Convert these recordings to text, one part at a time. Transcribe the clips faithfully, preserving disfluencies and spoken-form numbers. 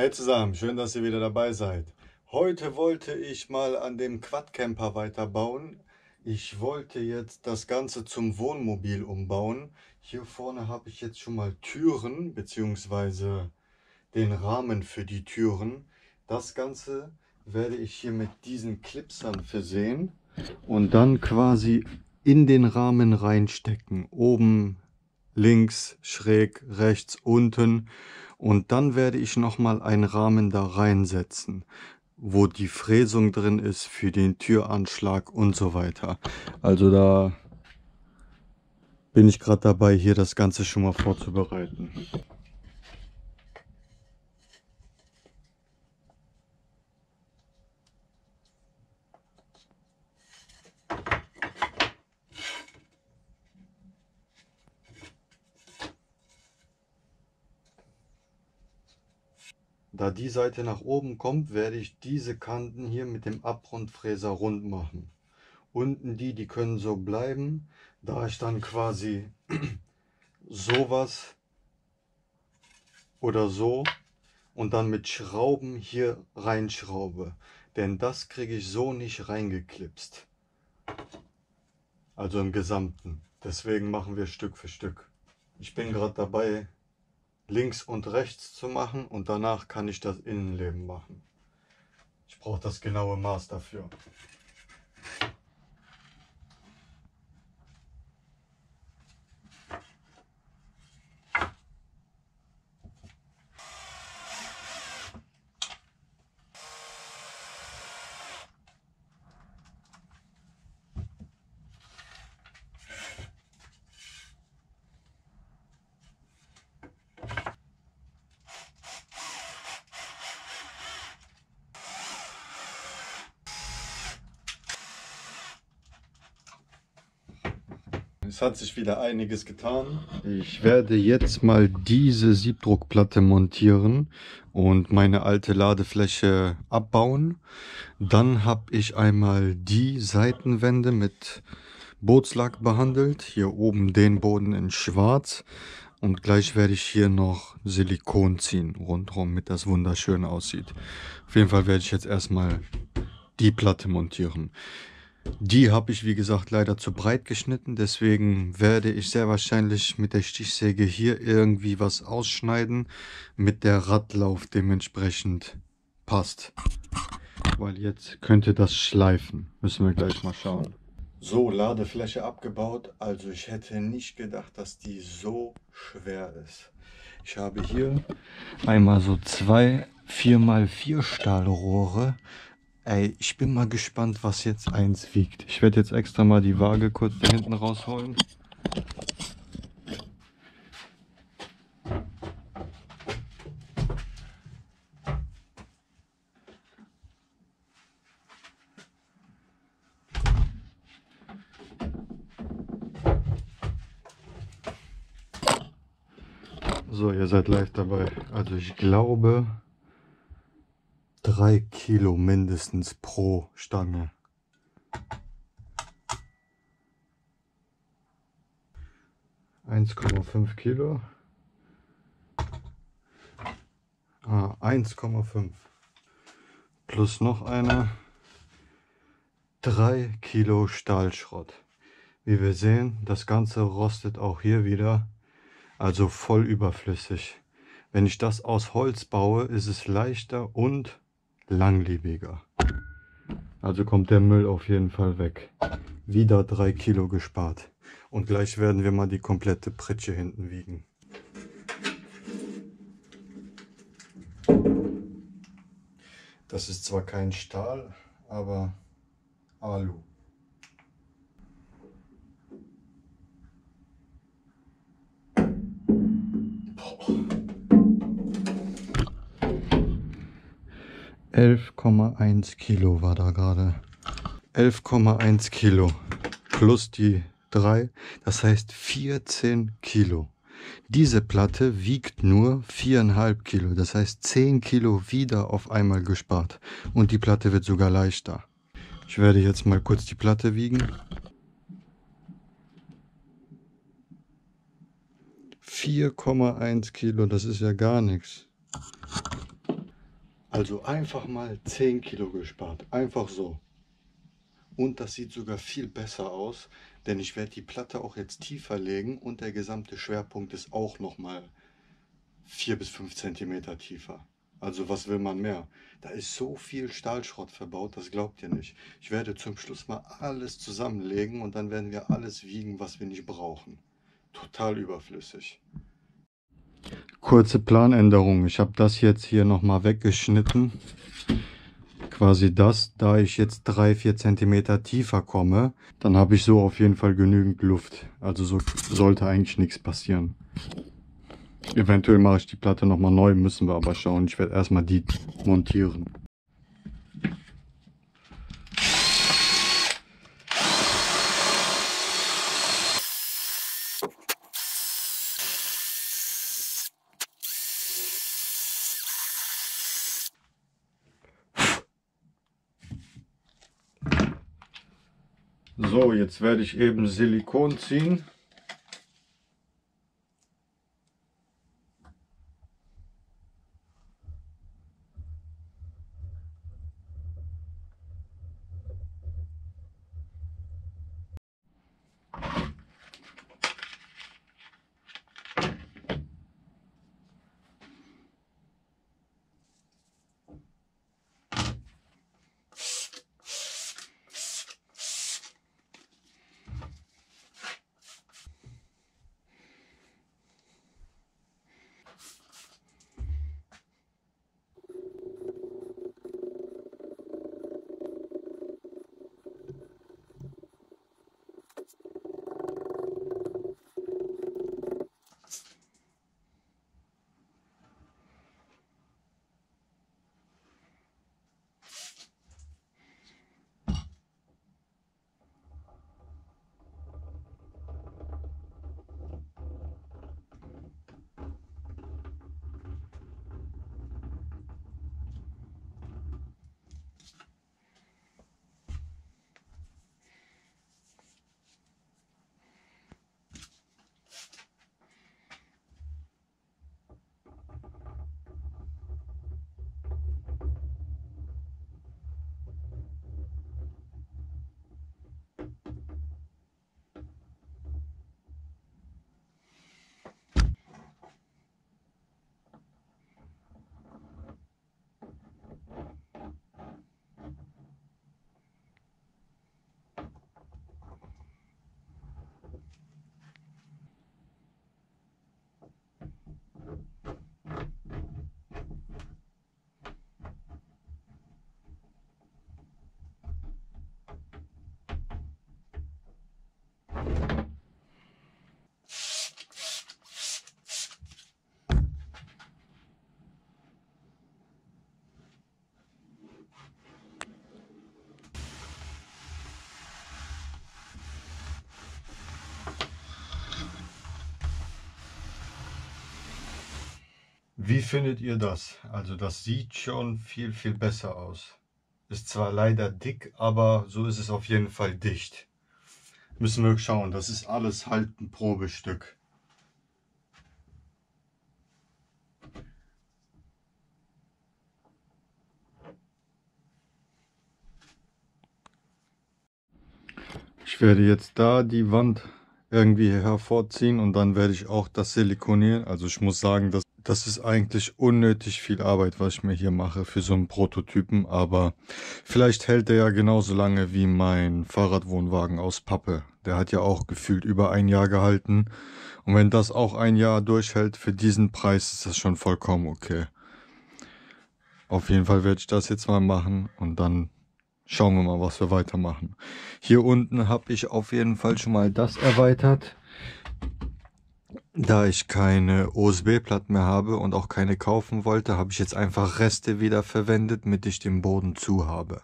Hey zusammen, schön, dass ihr wieder dabei seid. Heute wollte ich mal an dem Quadcamper weiterbauen. Ich wollte jetzt das Ganze zum Wohnmobil umbauen. Hier vorne habe ich jetzt schon mal Türen, beziehungsweise den Rahmen für die Türen. Das Ganze werde ich hier mit diesen Clipsern versehen und dann quasi in den Rahmen reinstecken. Oben, links, schräg, rechts, unten. Und dann werde ich nochmal einen Rahmen da reinsetzen, wo die Fräsung drin ist für den Türanschlag und so weiter. Also da bin ich gerade dabei, hier das Ganze schon mal vorzubereiten. Da die Seite nach oben kommt, werde ich diese Kanten hier mit dem Abrundfräser rund machen. Unten die, die können so bleiben, da ich dann quasi sowas oder so und dann mit Schrauben hier reinschraube. Denn das kriege ich so nicht reingeklipst. Also im Gesamten. Deswegen machen wir Stück für Stück. Ich bin gerade dabei, links und rechts zu machen und danach kann ich das Innenleben machen. Ich brauche das genaue Maß dafür. Es hat sich wieder einiges getan. Ich werde jetzt mal diese Siebdruckplatte montieren und meine alte Ladefläche abbauen. Dann habe ich einmal die Seitenwände mit Bootslack behandelt. Hier oben den Boden in schwarz. Und gleich werde ich hier noch Silikon ziehen rundherum, damit das wunderschön aussieht. Auf jeden Fall werde ich jetzt erstmal die Platte montieren. Die habe ich, wie gesagt, leider zu breit geschnitten, deswegen werde ich sehr wahrscheinlich mit der Stichsäge hier irgendwie was ausschneiden, mit der Radlauf dementsprechend passt. Weil jetzt könnte das schleifen, müssen wir gleich mal schauen. So, Ladefläche abgebaut, also ich hätte nicht gedacht, dass die so schwer ist. Ich habe hier einmal so zwei vier mal vier Stahlrohre. Ey, ich bin mal gespannt, was jetzt eins wiegt. Ich werde jetzt extra mal die Waage kurz da hinten rausholen. So, ihr seid live dabei. Also ich glaube, drei Kilo mindestens pro Stange. eins Komma fünf Kilo. Ah, eins Komma fünf. Plus noch eine. drei Kilo Stahlschrott. Wie wir sehen, das Ganze rostet auch hier wieder. Also voll überflüssig. Wenn ich das aus Holz baue, ist es leichter und langlebiger. Also kommt der Müll auf jeden Fall weg. Wieder drei Kilo gespart. Und gleich werden wir mal die komplette Pritsche hinten wiegen. Das ist zwar kein Stahl, aber Alu. elf Komma eins Kilo war da gerade. elf Komma eins Kilo plus die drei, das heißt vierzehn Kilo. Diese Platte wiegt nur vier Komma fünf Kilo, das heißt zehn Kilo wieder auf einmal gespart. Und die Platte wird sogar leichter. Ich werde jetzt mal kurz die Platte wiegen. vier Komma eins Kilo, das ist ja gar nichts. Also einfach mal zehn Kilo gespart, einfach so. Und das sieht sogar viel besser aus, denn ich werde die Platte auch jetzt tiefer legen und der gesamte Schwerpunkt ist auch nochmal vier bis fünf Zentimeter tiefer. Also was will man mehr? Da ist so viel Stahlschrott verbaut, das glaubt ihr nicht. Ich werde zum Schluss mal alles zusammenlegen und dann werden wir alles wiegen, was wir nicht brauchen. Total überflüssig. Kurze Planänderung. Ich habe das jetzt hier nochmal weggeschnitten. Quasi das, da ich jetzt drei bis vier Zentimeter tiefer komme, dann habe ich so auf jeden Fall genügend Luft. Also so sollte eigentlich nichts passieren. Eventuell mache ich die Platte nochmal neu, müssen wir aber schauen. Ich werde erstmal die montieren. So, jetzt werde ich eben Silikon ziehen. Wie findet ihr das? Also das sieht schon viel, viel besser aus. Ist zwar leider dick, aber so ist es auf jeden Fall dicht. Müssen wir schauen, das ist alles halt ein Probestück. Ich werde jetzt da die Wand irgendwie hervorziehen und dann werde ich auch das silikonieren. Also ich muss sagen, dass das ist eigentlich unnötig viel Arbeit, was ich mir hier mache für so einen Prototypen, aber vielleicht hält der ja genauso lange wie mein Fahrradwohnwagen aus Pappe. Der hat ja auch gefühlt über ein Jahr gehalten und wenn das auch ein Jahr durchhält, für diesen Preis ist das schon vollkommen okay. Auf jeden Fall werde ich das jetzt mal machen und dann schauen wir mal, was wir weitermachen. Hier unten habe ich auf jeden Fall schon mal das erweitert. Da ich keine O S B-Platten mehr habe und auch keine kaufen wollte, habe ich jetzt einfach Reste wieder verwendet, damit ich den Boden zu habe.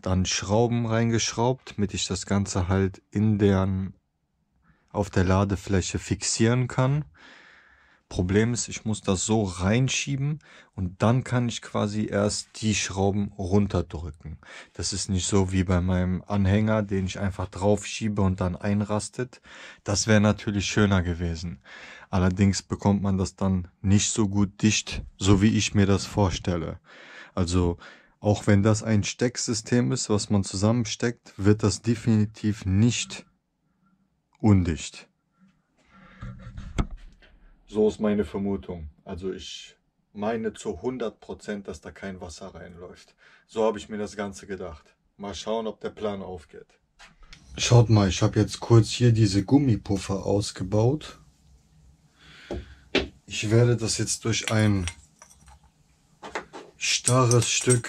Dann Schrauben reingeschraubt, damit ich das Ganze halt in deren, auf der Ladefläche fixieren kann. Problem ist, ich muss das so reinschieben und dann kann ich quasi erst die Schrauben runterdrücken. Das ist nicht so wie bei meinem Anhänger, den ich einfach drauf schiebe und dann einrastet. Das wäre natürlich schöner gewesen. Allerdings bekommt man das dann nicht so gut dicht, so wie ich mir das vorstelle. Also auch wenn das ein Stecksystem ist, was man zusammensteckt, wird das definitiv nicht undicht. So ist meine Vermutung. Also ich meine zu hundert Prozent, dass da kein Wasser reinläuft. So habe ich mir das Ganze gedacht. Mal schauen, ob der Plan aufgeht. Schaut mal, ich habe jetzt kurz hier diese Gummipuffer ausgebaut. Ich werde das jetzt durch ein starres Stück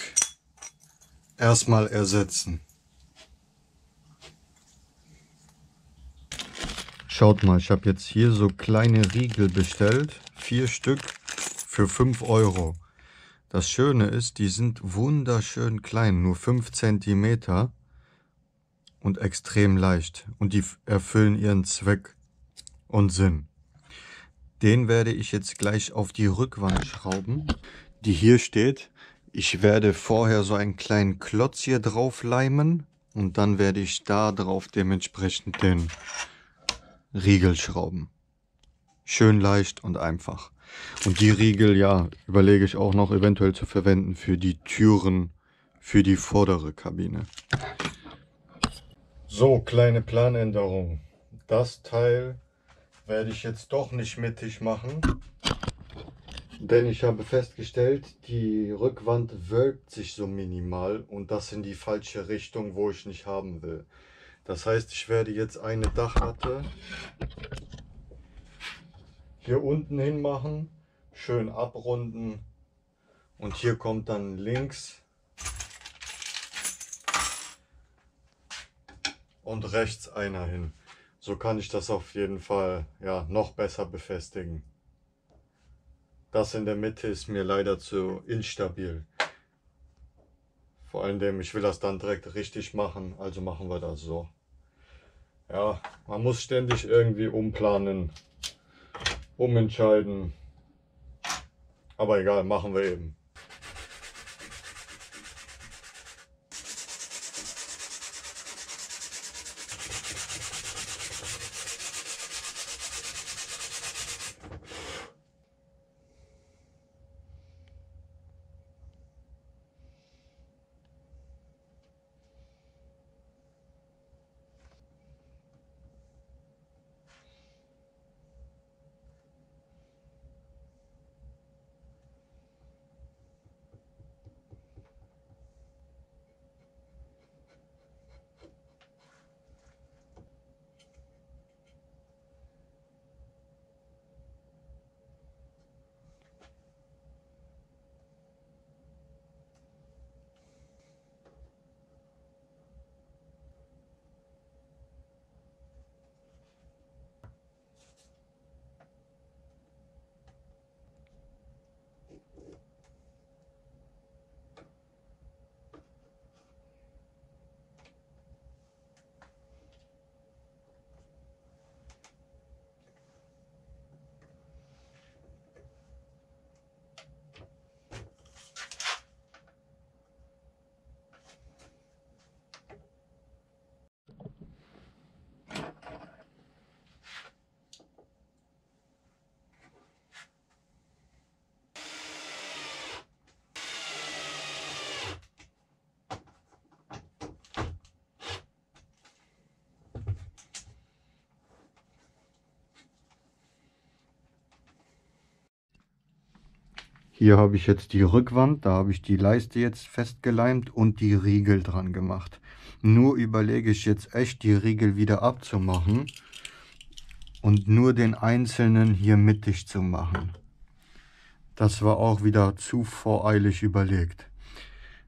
erstmal ersetzen. Schaut mal, ich habe jetzt hier so kleine Riegel bestellt, vier Stück für fünf Euro. Das Schöne ist, die sind wunderschön klein, nur fünf Zentimeter und extrem leicht. Und die erfüllen ihren Zweck und Sinn. Den werde ich jetzt gleich auf die Rückwand schrauben, die hier steht. Ich werde vorher so einen kleinen Klotz hier drauf leimen und dann werde ich da drauf dementsprechend den Riegel schrauben. Schön leicht und einfach. Und die Riegel, ja, überlege ich auch noch eventuell zu verwenden für die Türen, für die vordere Kabine. So, kleine Planänderung. Das Teil werde ich jetzt doch nicht mittig machen, denn ich habe festgestellt, die Rückwand wölbt sich so minimal und das in die falsche Richtung, wo ich nicht haben will. Das heißt, ich werde jetzt eine Dachlatte hier unten hin machen, schön abrunden und hier kommt dann links und rechts einer hin. So kann ich das auf jeden Fall ja noch besser befestigen. Das in der Mitte ist mir leider zu instabil. Vor allem, ich will das dann direkt richtig machen, also machen wir das so. Ja, man muss ständig irgendwie umplanen, umentscheiden. Aber egal, machen wir eben. Hier habe ich jetzt die Rückwand, da habe ich die Leiste jetzt festgeleimt und die Riegel dran gemacht. Nur überlege ich jetzt echt, die Riegel wieder abzumachen und nur den einzelnen hier mittig zu machen. Das war auch wieder zu voreilig überlegt.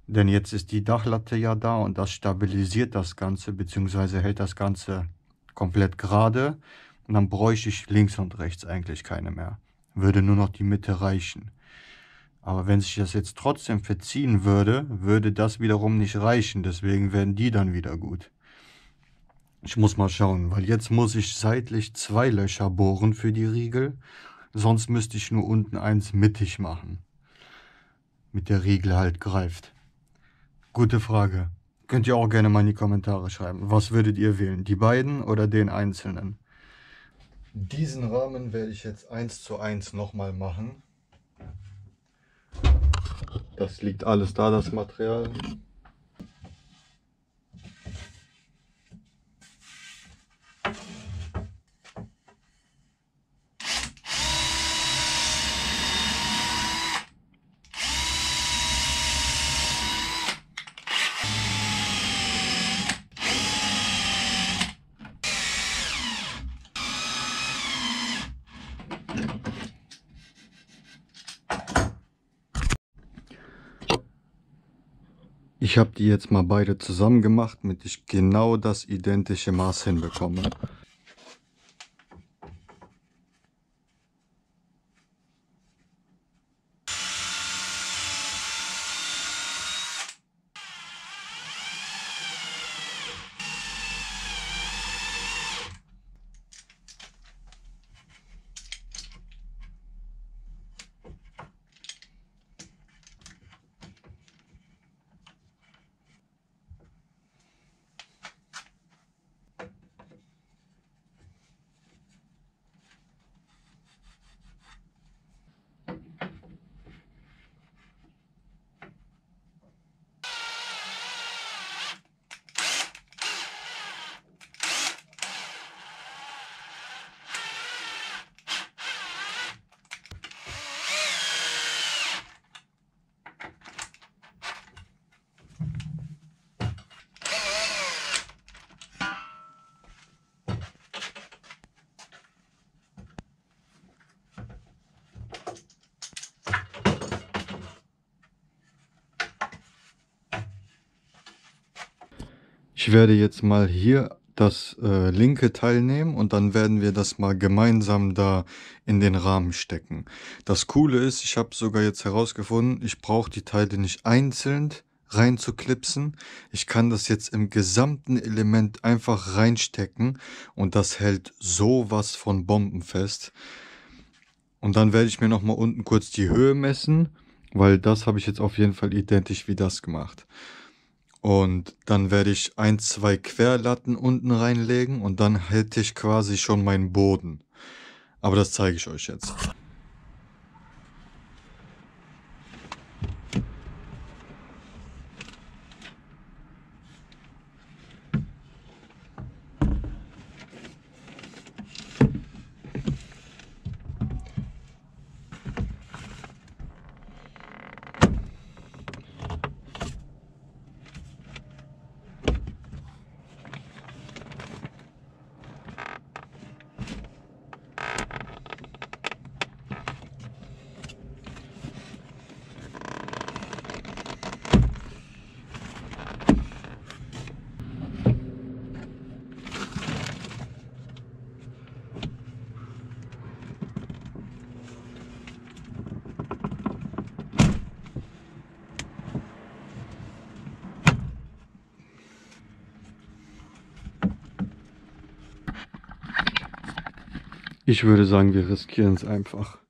Denn jetzt ist die Dachlatte ja da und das stabilisiert das Ganze, beziehungsweise hält das Ganze komplett gerade. Und dann bräuchte ich links und rechts eigentlich keine mehr. Würde nur noch die Mitte reichen. Aber wenn sich das jetzt trotzdem verziehen würde, würde das wiederum nicht reichen. Deswegen werden die dann wieder gut. Ich muss mal schauen, weil jetzt muss ich seitlich zwei Löcher bohren für die Riegel. Sonst müsste ich nur unten eins mittig machen. Mit der Regel halt greift. Gute Frage. Könnt ihr auch gerne mal in die Kommentare schreiben. Was würdet ihr wählen? Die beiden oder den einzelnen? Diesen Rahmen werde ich jetzt eins zu eins nochmal machen. Das liegt alles da, das Material. Ich habe die jetzt mal beide zusammen gemacht, damit ich genau das identische Maß hinbekomme. Ich werde jetzt mal hier das äh, linke Teil nehmen und dann werden wir das mal gemeinsam da in den Rahmen stecken. Das Coole ist, ich habe sogar jetzt herausgefunden, ich brauche die Teile nicht einzeln rein zu klipsen. Ich kann das jetzt im gesamten Element einfach reinstecken und das hält sowas von bombenfest. Und dann werde ich mir nochmal unten kurz die Höhe messen, weil das habe ich jetzt auf jeden Fall identisch wie das gemacht. Und dann werde ich ein, zwei Querlatten unten reinlegen und dann hätte ich quasi schon meinen Boden. Aber das zeige ich euch jetzt. Ich würde sagen, wir riskieren es einfach.